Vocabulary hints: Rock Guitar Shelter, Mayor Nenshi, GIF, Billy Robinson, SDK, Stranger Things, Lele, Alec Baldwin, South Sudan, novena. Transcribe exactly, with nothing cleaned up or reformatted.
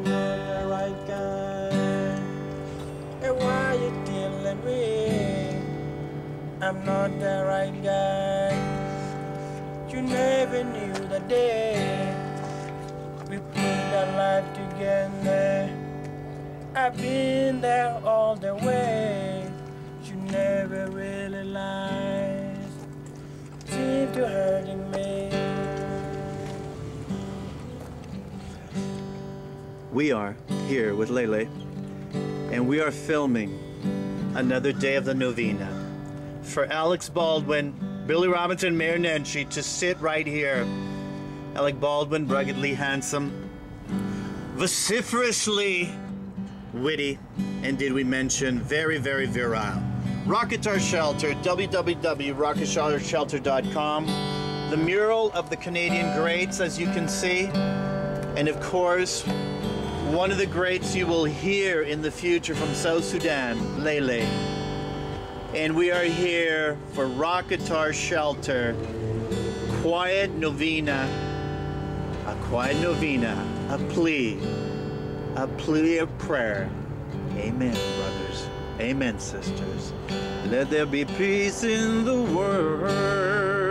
I'm the right guy. And why you telling me I'm not the right guy? You never knew the day we put our life together. I've been there all the way. You never really lied. Seem to hurting me. We are here with Lele, and we are filming another day of the novena for Alec Baldwin, Billy Robinson, Mayor Nenshi to sit right here. Alec Baldwin, ruggedly handsome, vociferously witty, and did we mention very, very virile. Rock Guitar Shelter, w w w dot rock guitar shelter dot com. The mural of the Canadian greats, as you can see, and of course, one of the greats you will hear in the future from South Sudan, Lele. And we are here for Rock Guitar Shelter. Quiet novena, a quiet novena, a plea, a plea of prayer. Amen, brothers. Amen, sisters. Let there be peace in the world.